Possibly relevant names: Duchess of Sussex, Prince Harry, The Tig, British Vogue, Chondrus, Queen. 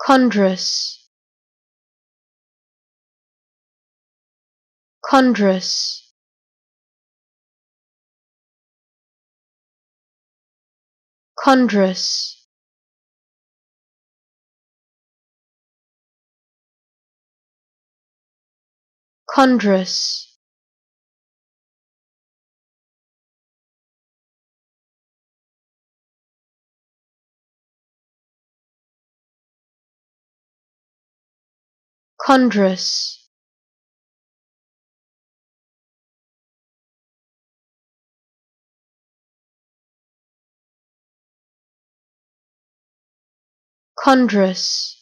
Chondrus, Chondrus, Chondrus, Chondrus, Chondrus, Chondrus.